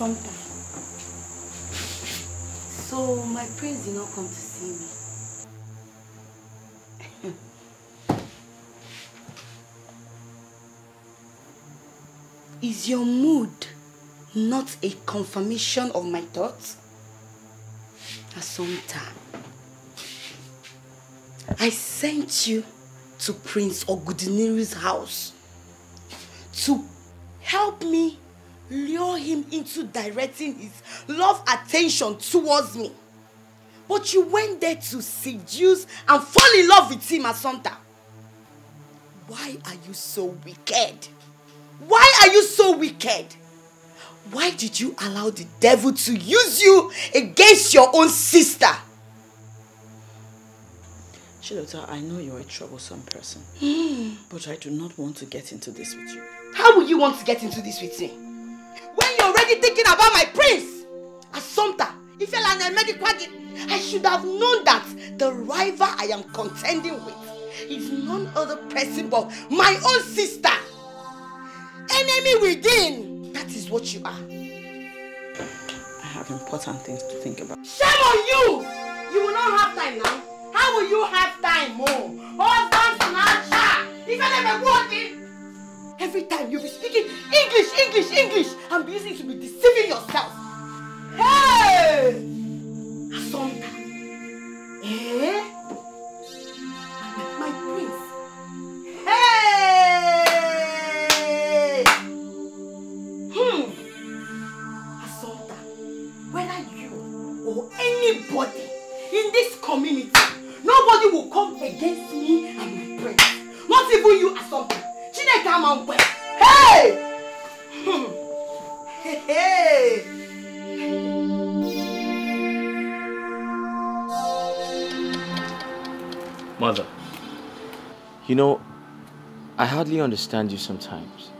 sometime. So my prince did not come to see me. Is your mood not a confirmation of my thoughts? Asunta, I sent you to Prince Ogudiniri's house to help me lure him into directing his love attention towards me. But you went there to seduce and fall in love with him, Asunta. Why are you so wicked? Why are you so wicked? Why did you allow the devil to use you against your own sister? Chidota, I know you're a troublesome person. But I do not want to get into this with you. How will you want to get into this with me? When you're already thinking about my prince! Asunta, I should have known that the rival I am contending with is none other person but my own sister. Enemy within! That is what you are. I have important things to think about. Shame on you! You will not have time now. How will you have time more? Every time you'll be speaking English, English, English, and be using to be deceiving yourself. Hey! Asunta. Eh? My prince. Hey! Asunta, whether you or anybody in this community, nobody will come against me and my prince. Not even you, Asunta. Hey! Hey! Hey! Mother, you know, I hardly understand you sometimes.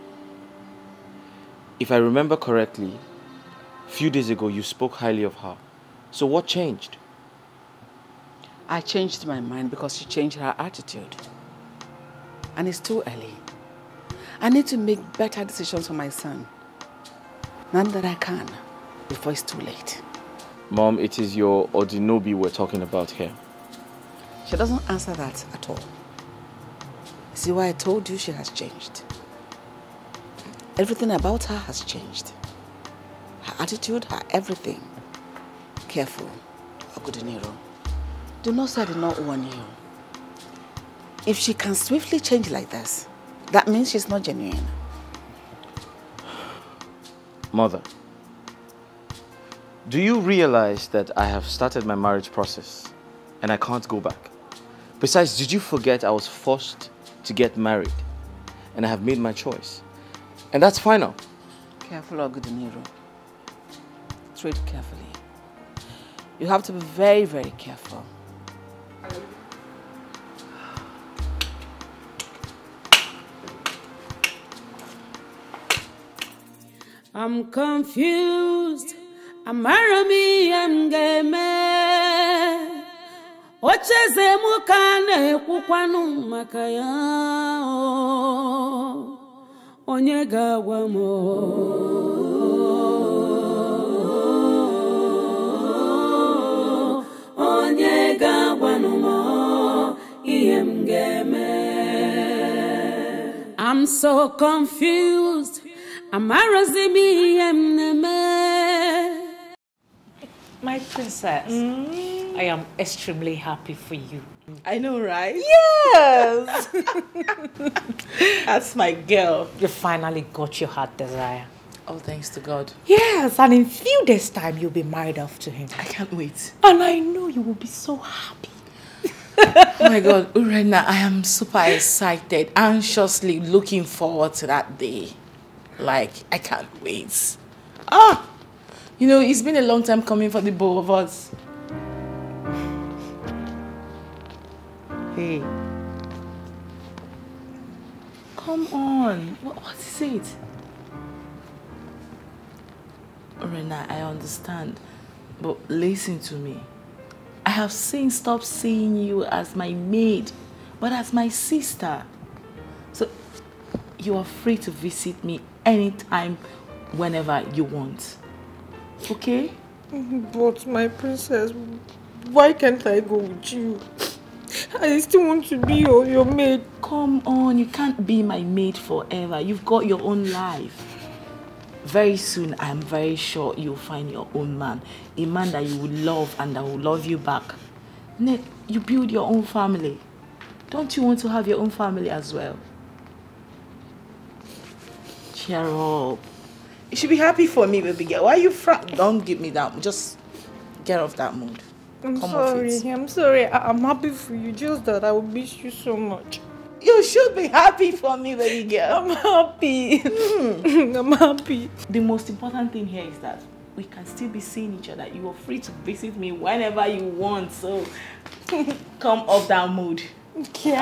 If I remember correctly, a few days ago you spoke highly of her. So what changed? I changed my mind because she changed her attitude. And it's too early. I need to make better decisions for my son. None that I can, before it's too late. Mom, it is your Odinobi we're talking about here. She doesn't answer that at all. See why I told you she has changed. Everything about her has changed. Her attitude, her everything. Careful, Okudoniro. Do not say I did not warn you. If she can swiftly change like this, that means she's not genuine. Mother, do you realize that I have started my marriage process and I can't go back? Besides, did you forget I was forced to get married and I have made my choice? And that's final. Careful, Ogudiniro. Tread carefully. You have to be very, very careful. I'm confused. I'm Arami, I'm game. Ocheze mukane kukwanu Makaya. Onyega wamo. Onyega wanumo. I'm game. I'm so confused. My princess, I am extremely happy for you. I know, right? Yes! That's my girl. You finally got your heart desire. Oh, thanks to God. Yes, and in a few days' time, you'll be married off to him. I can't wait. And I know you will be so happy. Oh my God, Rena, I am super excited, anxiously looking forward to that day. Like, I can't wait. Ah! You know, it's been a long time coming for the both of us. Hey. Come on. What is it? Rena, I understand. But listen to me. I have stopped seeing you as my maid, but as my sister. So, you are free to visit me anytime, whenever you want. okay? But my princess, why can't I go with you? I still want to be your maid. Come on, you can't be my maid forever. You've got your own life. Very soon, I'm very sure you'll find your own man. A man that you will love and that will love you back. Nick, you build your own family. Don't you want to have your own family as well? Cheer up. You should be happy for me, baby girl. Why are you frat? Don't give me that. Just get off that mood. I'm sorry. I'm happy for you. Just that I will miss you so much. You should be happy for me, baby girl. I'm happy. I'm happy. The most important thing here is that we can still be seeing each other. You are free to visit me whenever you want. So come off that mood. Okay.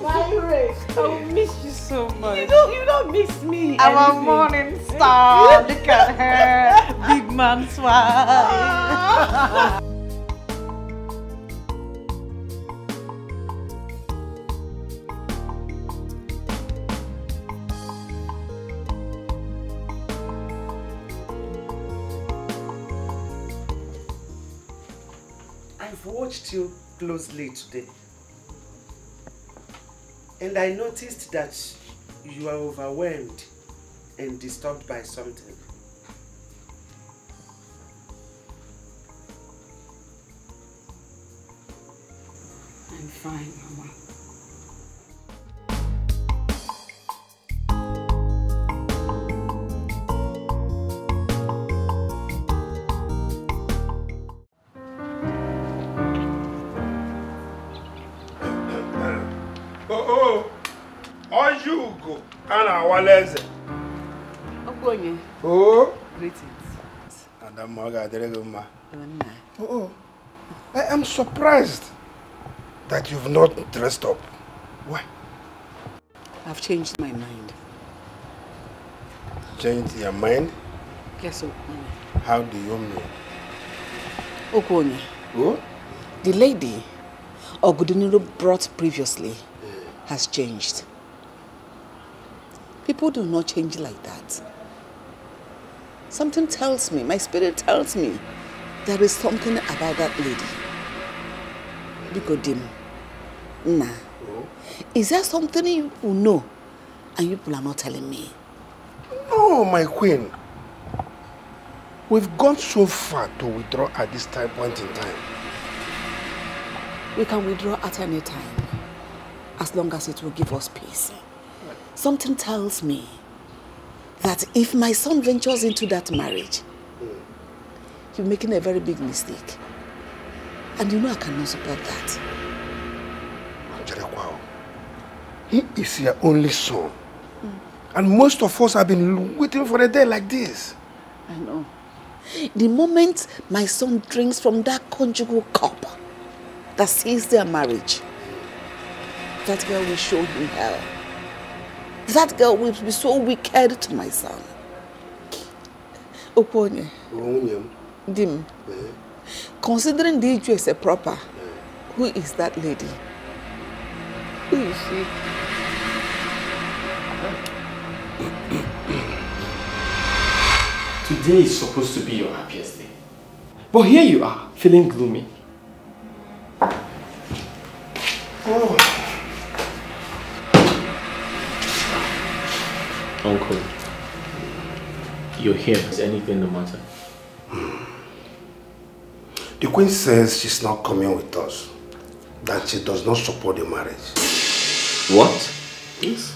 My race. I will miss you so much. You don't miss me. I'm a morning star. Look at her. Big man swag. Watched you closely today, and I noticed that you are overwhelmed and disturbed by something. I'm fine, Mama. Okonye. Oh. Greetings. Oh. I am surprised that you've not dressed up. Why? I've changed my mind. Changed your mind? Yes, Okonye. How do you mean? Okonye. Oh? The lady Ogudiniro brought previously has changed. People do not change like that. Something tells me, my spirit tells me, there is something about that lady. Bigodim. Nah. Is there something you will know and you people are not telling me? No, my queen. We've gone so far to withdraw at this time point in time. We can withdraw at any time, as long as it will give us peace. Something tells me that if my son ventures into that marriage, you're making a very big mistake. And you know I cannot support that. He is your only son. And most of us have been waiting for a day like this. I know. The moment my son drinks from that conjugal cup that seals their marriage, that girl will show him hell. That girl will be so wicked to my son. Oponye. Dim. Considering the issue is proper, who is that lady? Who is she? Today is supposed to be your happiest day. But here you are, feeling gloomy. Oh. Uncle, you're here. Is anything the matter? The queen says she's not coming with us. That she does not support the marriage. What? Yes.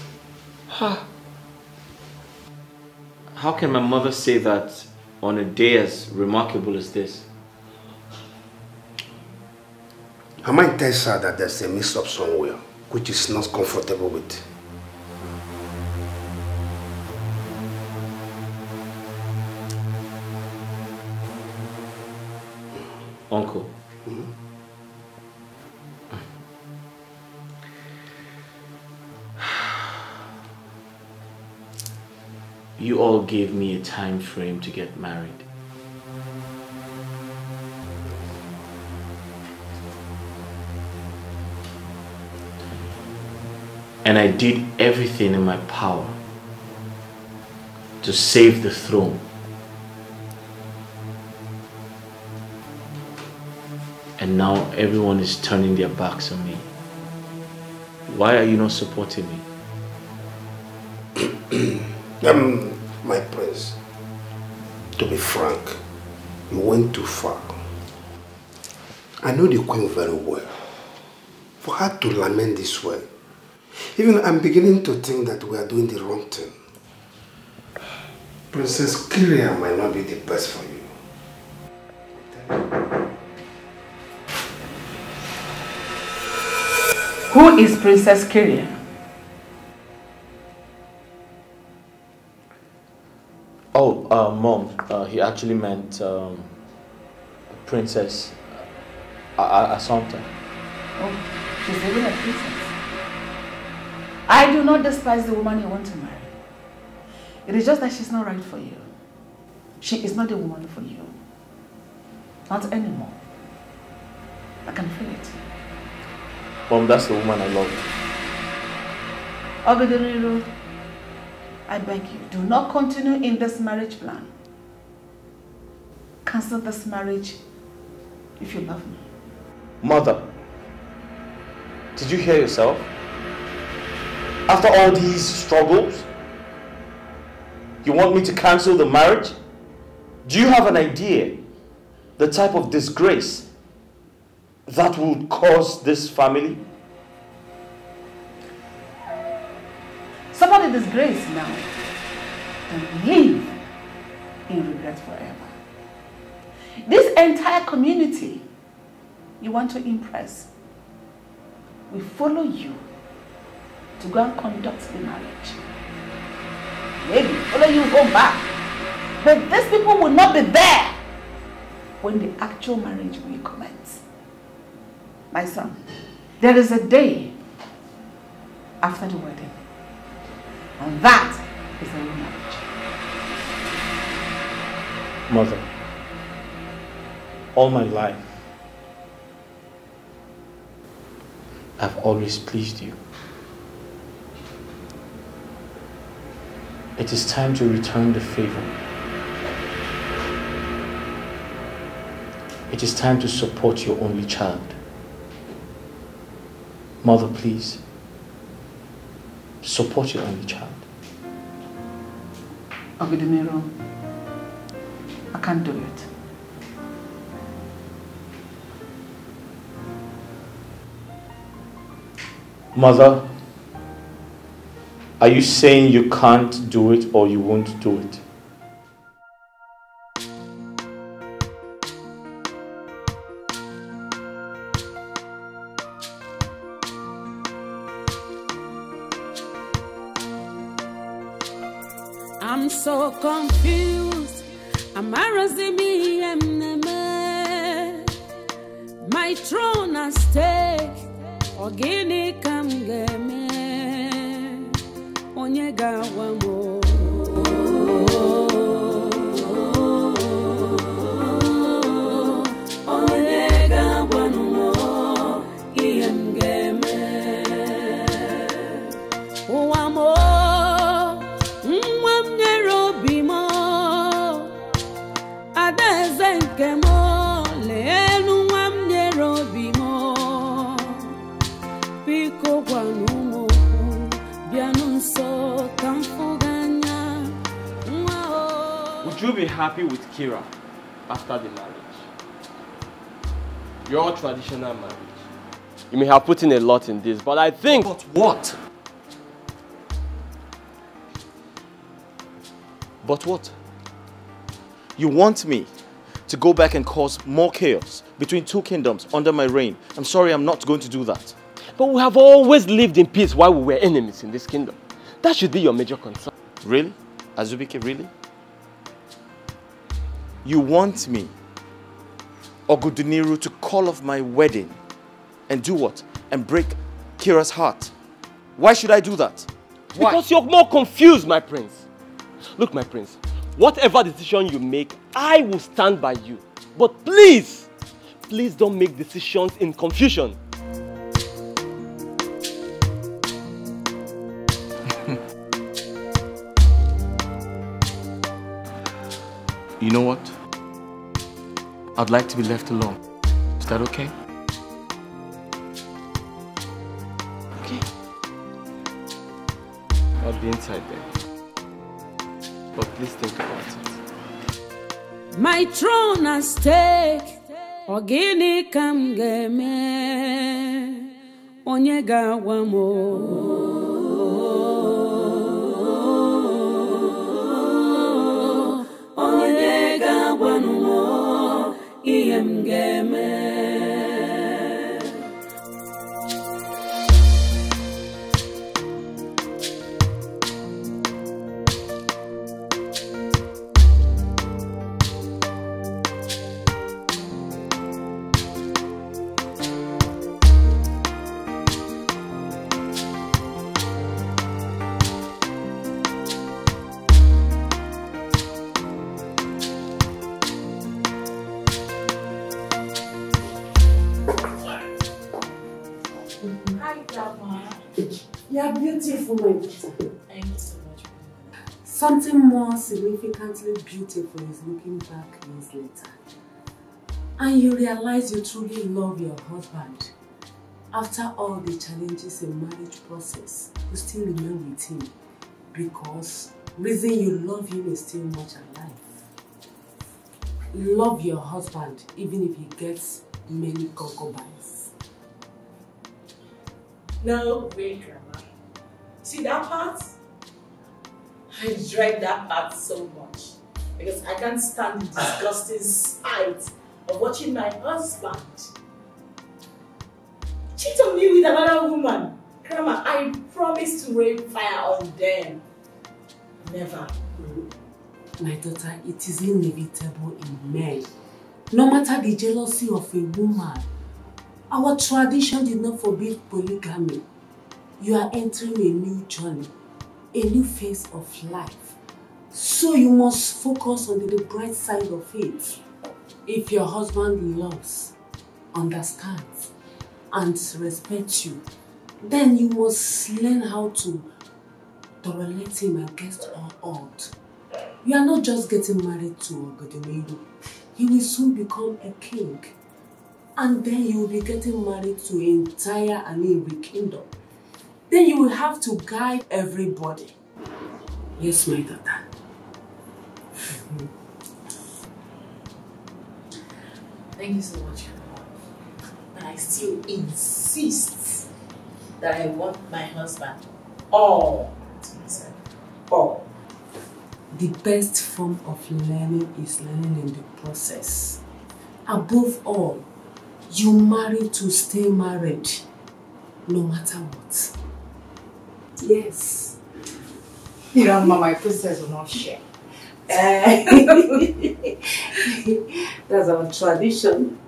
How can my mother say that on a day as remarkable as this? Her mind tells her that there's a mix-up somewhere, which is not comfortable with. Uncle, you all gave me a time frame to get married. And I did everything in my power to save the throne. And now everyone is turning their backs on me. Why are you not supporting me? My prince, to be frank, you went too far. I know the queen very well. For her to lament this way, even I'm beginning to think that we are doing the wrong thing. Princess Kira might not be the best for you. Who is Princess Kira? Oh, Mom, he actually meant Princess Asunta. Oh, she's even a princess. I do not despise the woman you want to marry. It is just that she's not right for you. She is not the woman for you. Not anymore. I can feel it. Mom, that's the woman I love. Obidariu, I beg you, do not continue in this marriage plan. Cancel this marriage if you love me. Mother, did you hear yourself? After all these struggles, you want me to cancel the marriage? Do you have an idea the type of disgrace that would cause this family? Somebody disgraced now and live in regret forever. This entire community you want to impress, we follow you to go and conduct the marriage. Maybe follow you, go back. But these people will not be there when the actual marriage will commence. My son, there is a day after the wedding, and that is the real marriage. Mother, all my life, I've always pleased you. It is time to return the favor. It is time to support your only child. Mother, please, support your only child. Ogudiniro, I can't do it. Mother, are you saying you can't do it or you won't do it? I'm so confused. My throne at stake. Ogini kam game. Be happy with Kira after the marriage? Your traditional marriage. You may have put in a lot in this, but I think... But what? But what? You want me to go back and cause more chaos between two kingdoms under my reign? I'm sorry, I'm not going to do that. But we have always lived in peace while we were enemies in this kingdom. That should be your major concern. Really? Azubike, really? You want me, Ogudiniro, to call off my wedding and do what? And break Kira's heart. Why should I do that? Why? Because you're more confused, my prince. Look, my prince, whatever decision you make, I will stand by you. But please, please don't make decisions in confusion. You know what? I'd like to be left alone. Is that okay? Okay. I'll be inside then. But please think about it. My throne and stake. Ogini kam game. Onyega wamo. Something more significantly beautiful is looking back years later. And you realize you truly love your husband. After all the challenges in marriage process, you still remain with him. Because the reason you love him is still much alive. Love your husband even if he gets many concubines. No way, Grandma. See that part? I dread that part so much because I can't stand the disgusting sight of watching my husband cheat on me with another woman. Grandma, I promise to rain fire on them. Never. My daughter, it is inevitable in men. No matter the jealousy of a woman, our tradition did not forbid polygamy. You are entering a new journey. A new phase of life. So you must focus on the bright side of it. If your husband loves, understands, and respects you, then you must learn how to tolerate him against all odds. You are not just getting married to Godemino. He will soon become a king. And then you will be getting married to the entire Aninri kingdom. Then you will have to guide everybody. Yes, my daughter. Thank you so much, Grandma. But I still insist that I want my husband all to myself. All. The best form of learning is learning in the process. Above all, you marry to stay married, no matter what. Yes. Grandma, my princess will not share. That's our tradition.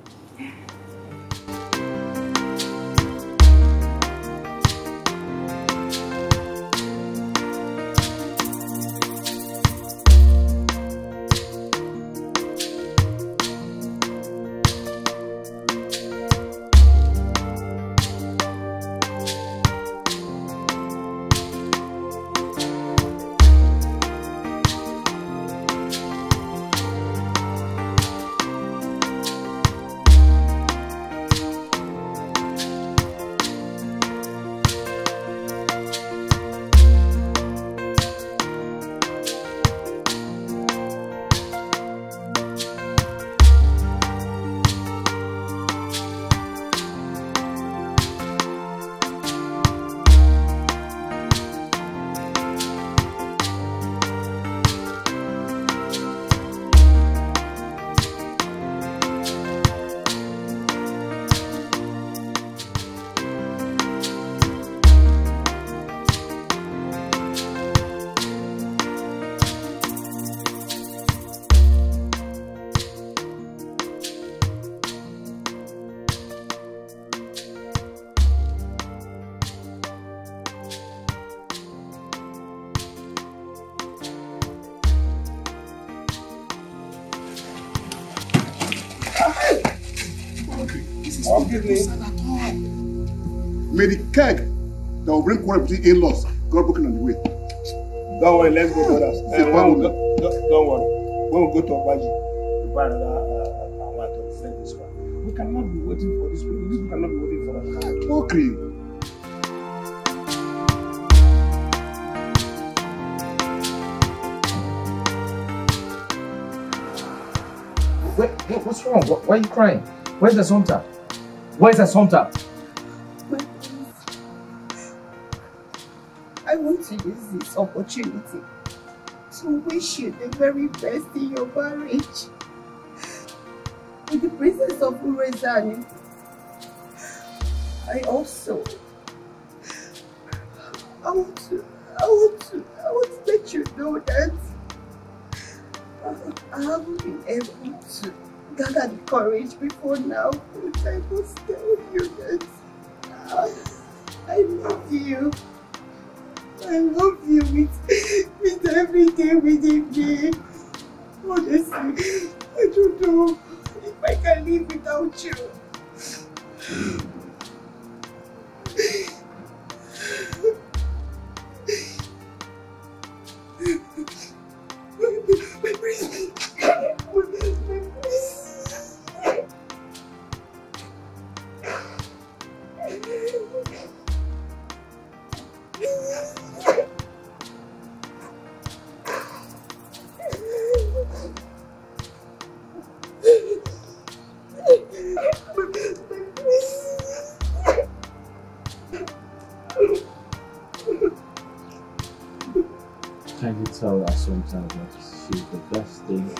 May the keg that will bring quarrel between in-laws got broken on the way. Don't worry, let's go, brothers. Don't worry. When we go to Abadji, we buy another to send this one. We cannot be waiting for this people. This people cannot be waiting for us. Okay. What's wrong? Why are you crying? Where's Asunta? Where's Asunta? My please. I want to use this opportunity to wish you the very best in your marriage with the Princess of Urezani. I want to let you know that I haven't been able to gather the courage before now, but I must tell you that I love you. I love you with every day, with a day. Honestly, I don't know if I can live without you. Sometimes she's the best thing.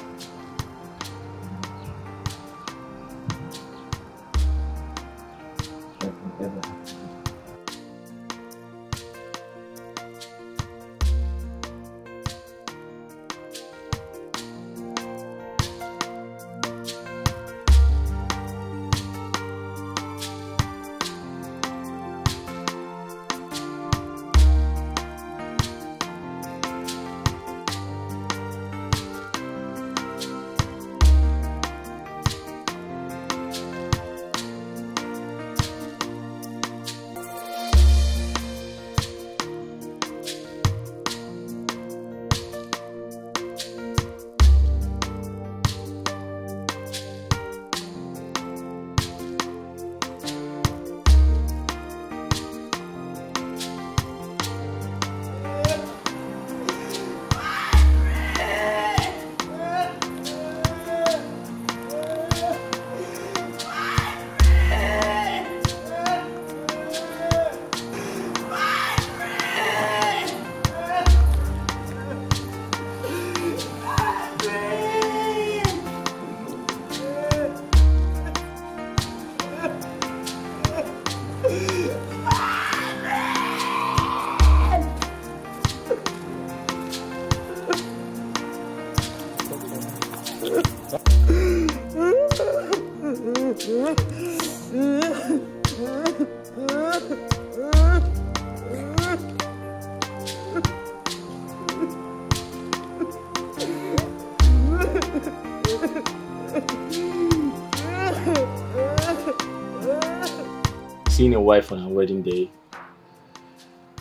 Seeing a wife on her wedding day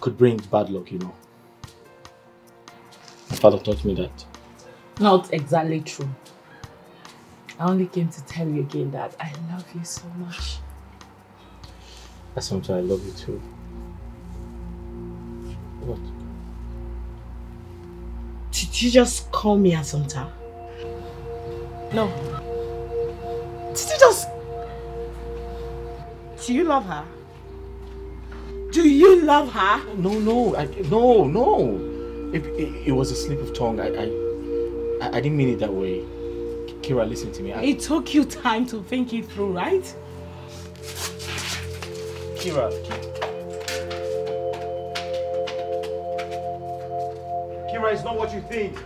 could bring bad luck, you know. My father taught me that. Not exactly true. I only came to tell you again that I love you so much. Asunta, I love you too. What? Did you just call me Asunta? No. Did you just... Do you love her? Do you love her? No. It was a slip of tongue. I didn't mean it that way. Kira, listen to me. It took you time to think it through, right? Kira. Kira, it's not what you think.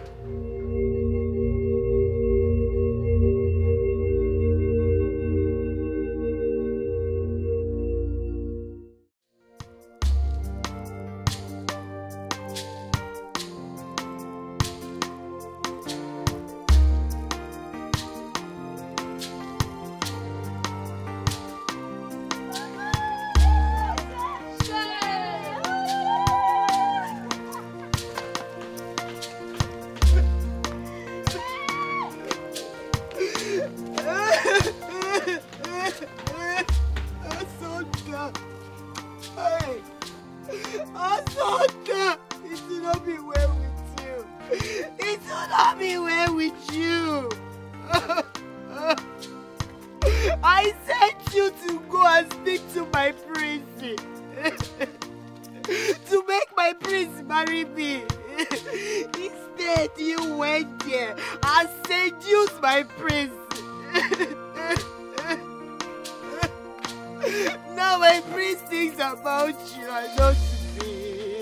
Now every thing about you are not me.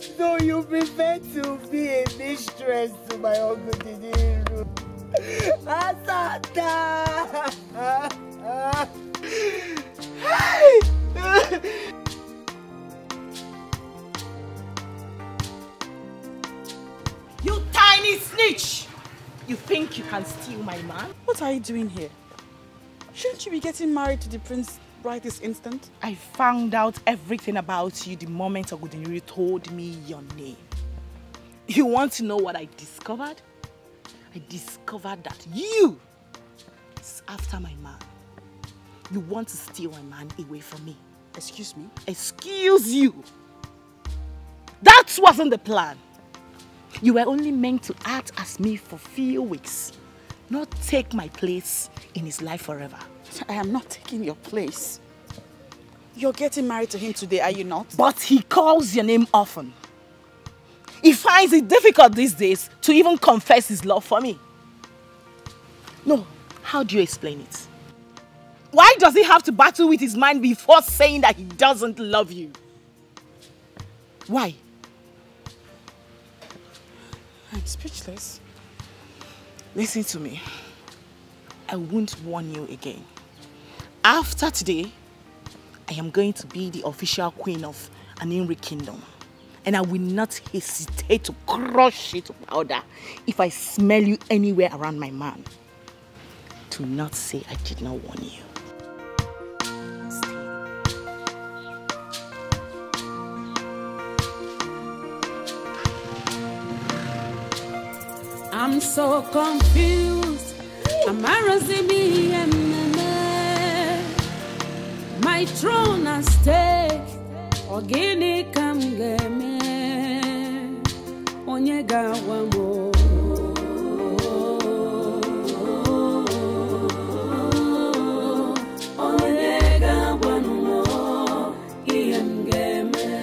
So you prefer to be a mistress to my Ogudiniro. Asata! Hey! You tiny snitch! You think you can steal my man? What are you doing here? Shouldn't you be getting married to the prince right this instant? I found out everything about you the moment Ogudiniri told me your name. You want to know what I discovered? I discovered that you is after my man. You want to steal my man away from me. Excuse me? Excuse you! That wasn't the plan. You were only meant to act as me for a few weeks, not take my place in his life forever. I am not taking your place. You're getting married to him today, are you not? But he calls your name often. He finds it difficult these days to even confess his love for me. No, how do you explain it? Why does he have to battle with his mind before saying that he doesn't love you? Why? I'm speechless. Listen to me. I won't warn you again. After today, I am going to be the official queen of Aninri kingdom. And I will not hesitate to crush you to powder if I smell you anywhere around my man. Do not say I did not warn you. I'm so confused. My throne at stake. Ogini come get me. Onyega wamo. Onyega wamo. Iem get me.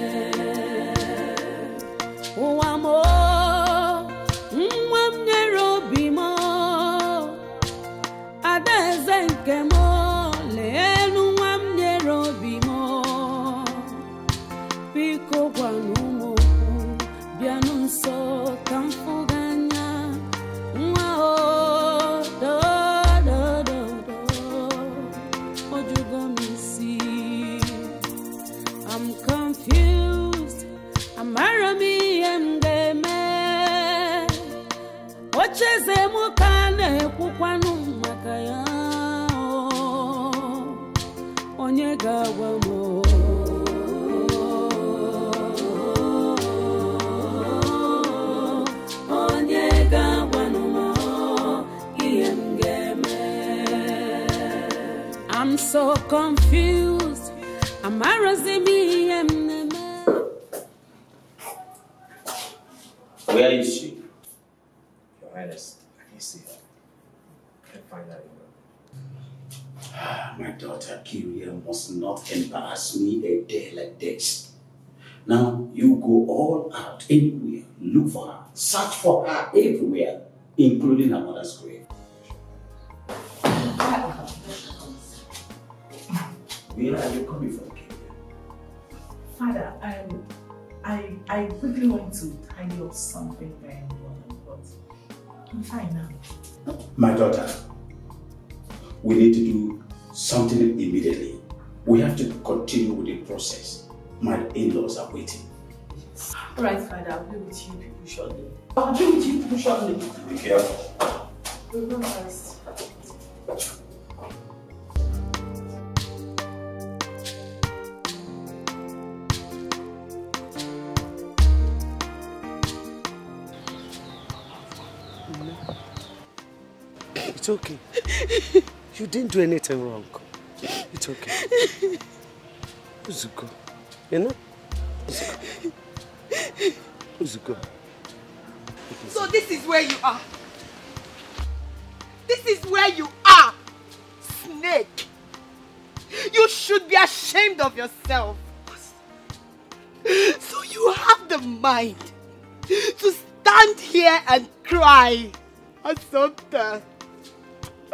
Wamo. I'm confused. I'm Arami and Game. What is a mukane? Kukwanu Makaya. Onyega wamo. Onyega wamo. Iem Game. I'm so confused. Where is she? Your Highness, I can see her. I can find her anywhere. My daughter Kira must not embarrass me a day like this. Now you go all out anywhere, look for her, search for her everywhere, including her mother's grave. Where are you coming from? Father, I quickly want to tidy up something very important, but I'm fine now. My daughter, we need to do something immediately. We have to continue with the process. My in-laws are waiting. All right, Father, I'll be with you people shortly. Be careful. We'll go first. It's okay. You didn't do anything wrong. It's okay. Uzuko. You know? Uzuko. So this is where you are. This is where you are. Snake. You should be ashamed of yourself. So you have the mind to stand here and cry. Asunta.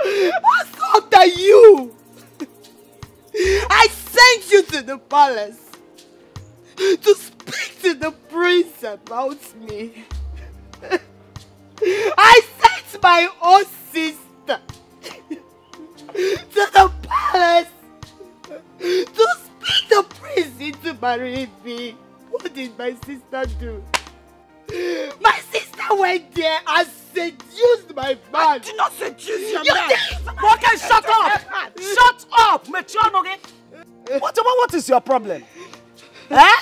Asunta, you! I sent you to the palace to speak to the prince about me. I sent my own sister to the palace to speak the prince into marrying me. What did my sister do? My sister went there and seduced my man. I did not seduce your man. Okay, shut up. Shut up, Mechionori. What is your problem? Eh?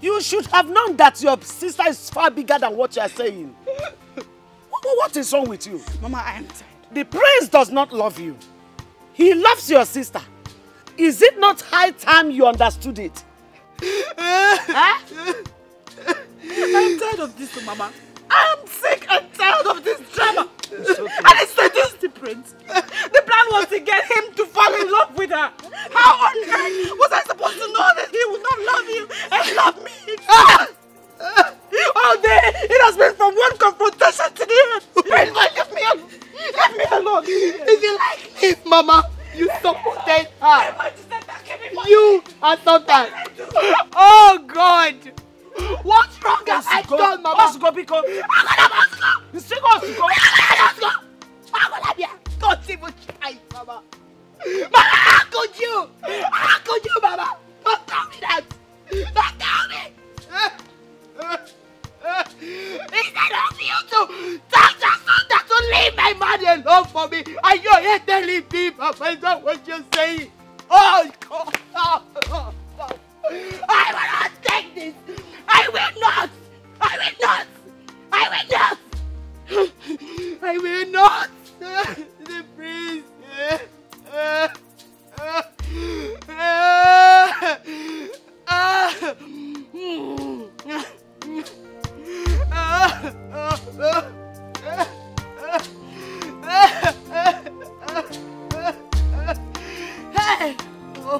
You should have known that your sister is far bigger than what you are saying. What is wrong with you? Mama, I am tired. The prince does not love you. He loves your sister. Is it not high time you understood it? Huh? I'm tired of this, Mama. I'm sick and tired of this drama. It's okay. And it seduced the prince. The plan was to get him to fall in love with her. How on earth was I supposed to know that he would not love you and love me? All day it has been from one confrontation to the other. Prince, leave me alone. Leave me alone. Is it like this, Mama? You supported her. You and sometimes. Oh God. What's wrong? I told Mama. What's go because? Don't even try, Mama. Mama, how could you? How could you, Mama? Don't tell me that. Don't tell me. Instead of you to tell your son to leave my man alone for me, and you're here telling me, Mama, is that what you're saying? Oh God. I will not take this. I will not. I will not. I will not. I will not. The priest. Hey. Oh.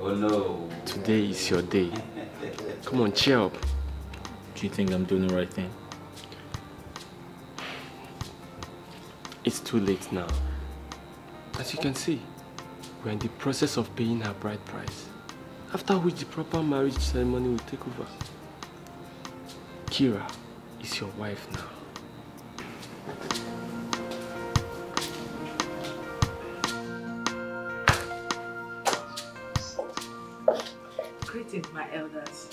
Oh no. Today is your day. Come on, cheer up. Do you think I'm doing the right thing? It's too late now. As you can see, we're in the process of paying her bride price, after which the proper marriage ceremony will take over. Kira is your wife now. Greetings, my elders.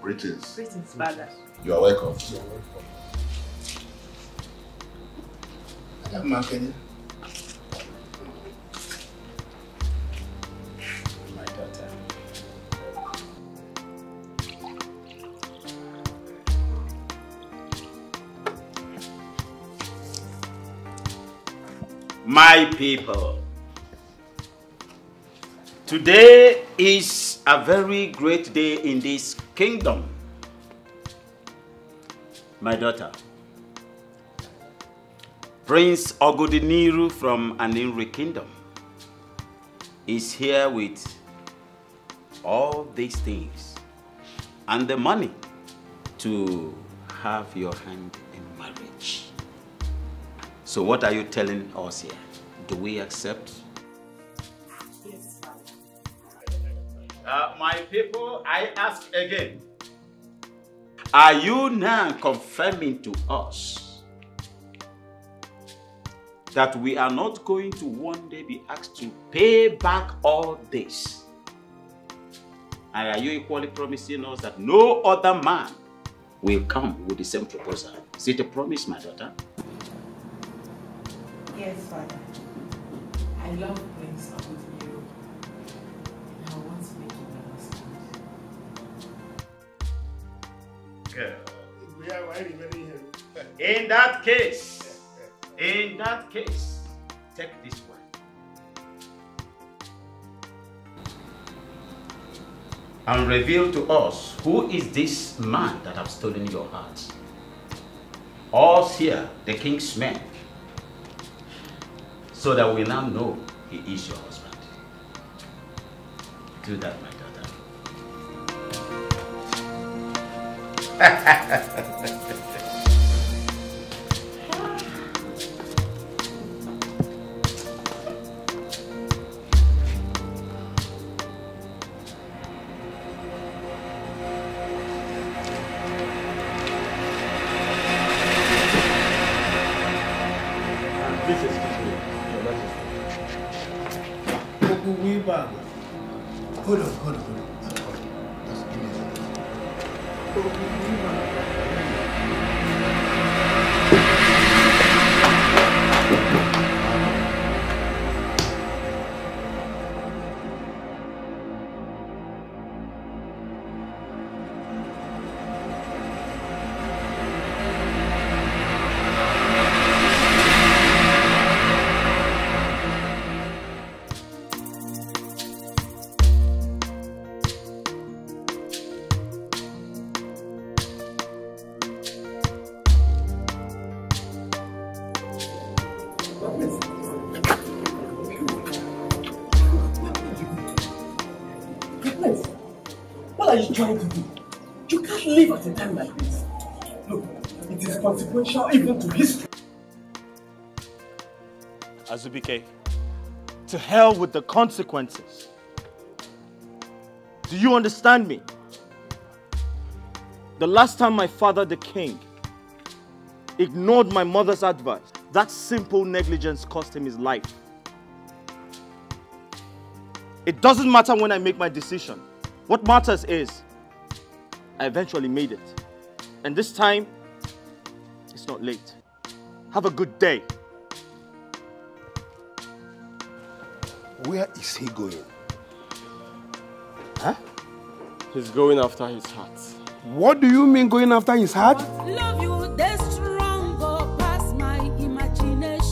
Greetings. Greetings, Father. You are welcome. You are welcome. Madam Makaya. My daughter. My people. Today is a very great day in this kingdom. My daughter, Prince Ogudiniri from Aninri kingdom is here with all these things and the money to have your hand in marriage. So what are you telling us here? Do we accept? My people, I ask again, are you now confirming to us that we are not going to one day be asked to pay back all this? And are you equally promising us that no other man will come with the same proposal? Is it a promise, my daughter? Yes, Father. I love Prince Asunta. In that case, take this one. And reveal to us, who is this man that has stolen your heart? Us here, the king's men, so that we now know he is your husband. Do that, my daughter. Trying to do. You can't live at a time like this. Look, it is consequential even to history. Azubike, to hell with the consequences. Do you understand me? The last time my father, the king, ignored my mother's advice, that simple negligence cost him his life. It doesn't matter when I make my decision. What matters is, I eventually made it. And this time, it's not late. Have a good day. Where is he going? Huh? He's going after his heart. What do you mean going after his heart? Love you, they're stronger past my imagination.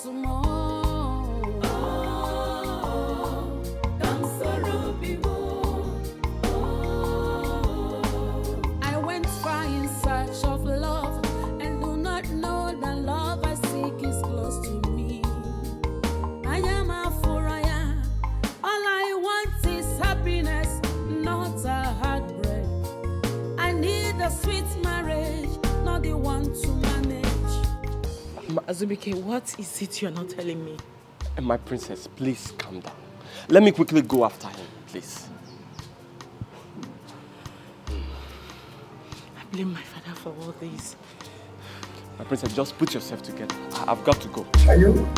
I went far in search of love and do not know the love I seek is close to me. I am a foreigner. All I want is happiness, not a heartbreak. I need a sweet marriage, not the one to manage. Azubike, what is it you're not telling me? And my princess, please calm down. Let me quickly go after him, please. I blame my father for all this. My princess, just put yourself together. I've got to go. Are you?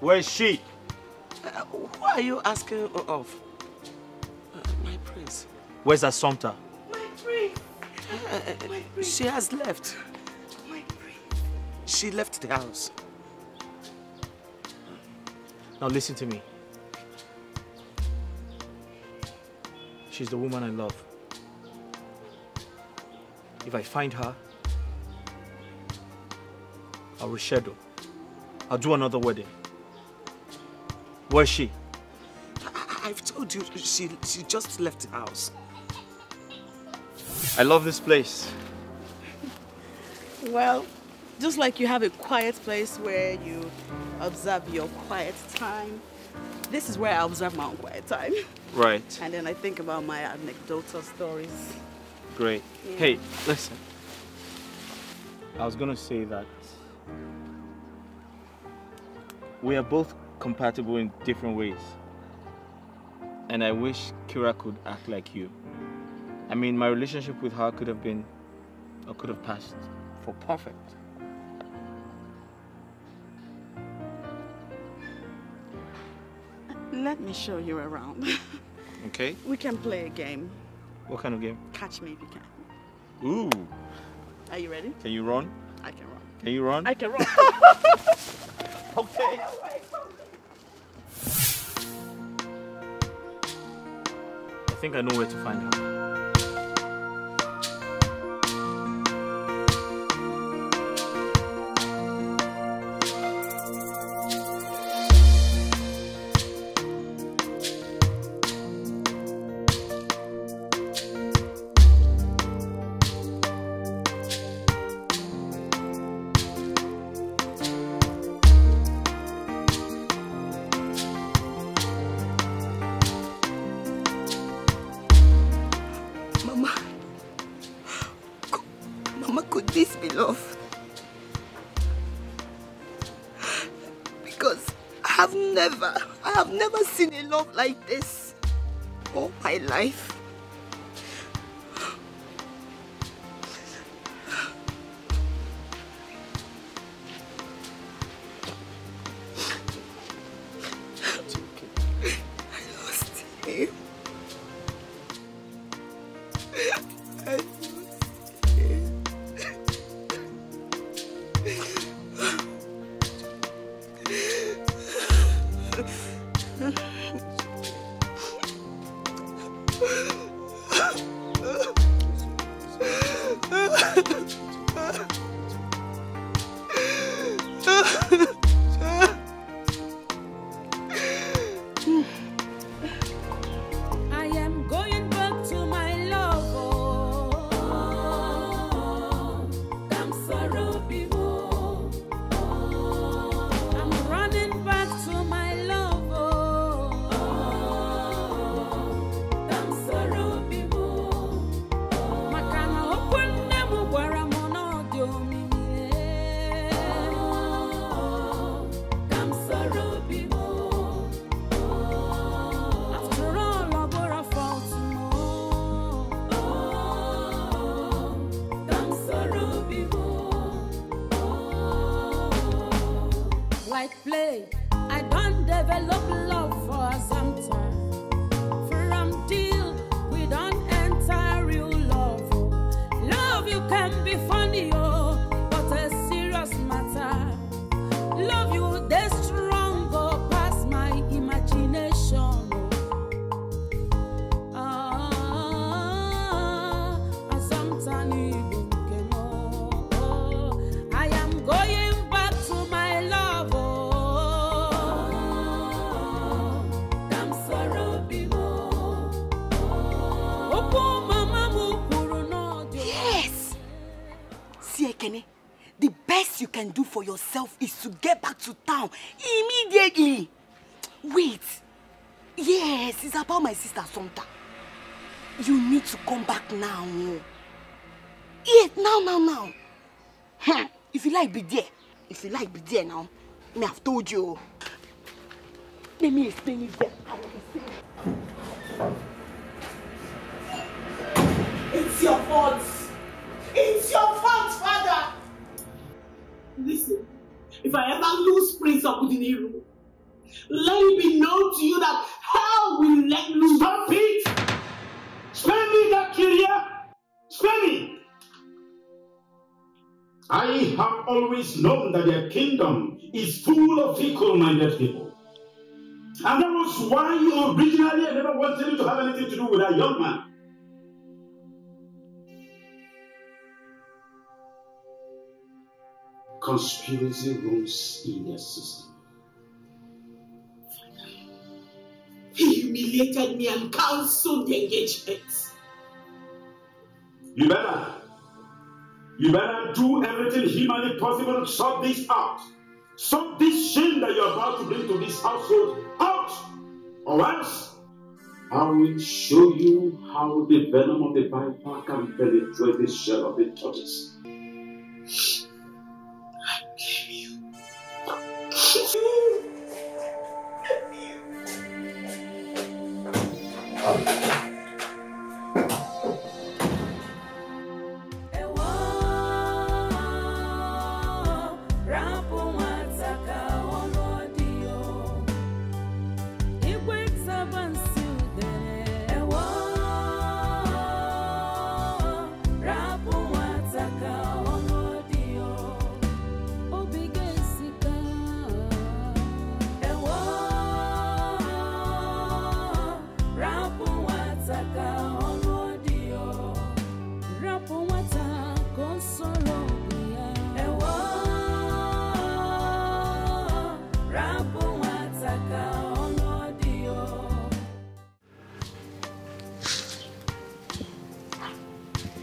Where is she? Who are you asking of? My prince. Where's Asunta? My prince. She has left. My prince. She left the house. Now listen to me. She's the woman I love. If I find her, I'll reschedule. I'll do another wedding. Where is she? I've told you, she just left the house. I love this place. Well, just like you have a quiet place where you observe your quiet time, this is where I observe my own quiet time. Right. And then I think about my anecdotal stories. Great. Yeah. Hey, listen. I was going to say that we are both compatible in different ways. And I wish Kira could act like you. I mean, my relationship with her could have been, or could have passed for perfect. Let me show you around. Okay. We can play a game. What kind of game? Catch me if you can. Ooh. Are you ready? Can you run? I can run. Can you run? I can run. Okay. I think I know where to find her. Like this all my life. It's okay. I lost him. I lost him. For yourself is to get back to town immediately. Wait. Yes, it's about my sister Asunta. You need to come back now. Yes, now. If you like, be there. If you like, be there now. Me, I've told you. Let me explain it there. It's your fault. It's your fault, Father. Listen, if I ever lose Prince Okudoniro, let it be known to you that hell will let loose. Stop it! Spare me that, Kira! Spare me! I have always known that their kingdom is full of fickle-minded people. And that was why you originally never wanted him to have anything to do with that young man. Conspiracy runs in their system. He humiliated me and cancelled the engagement. You better do everything humanly possible to sort this out. Sort this shame that you're about to bring to this household out. Or else, I will show you how the venom of the viper can penetrate the shell of the tortoise. I kill you.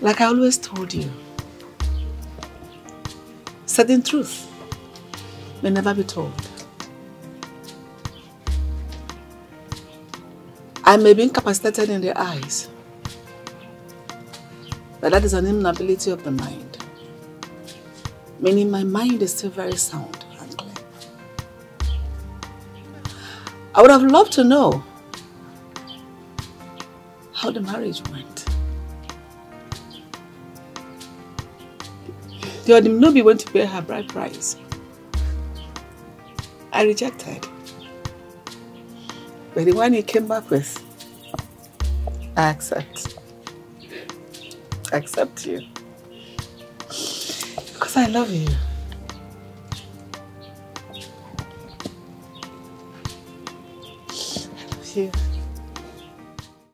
Like I always told you, certain truth may never be told. I may be incapacitated in the eyes, but that is an inability of the mind. Meaning my mind is still very sound and clear. I would have loved to know how the marriage went. The Odinobi went to pay her bride price. I rejected. But the one he came back with, I accept. I accept you. Because I love you. I love you.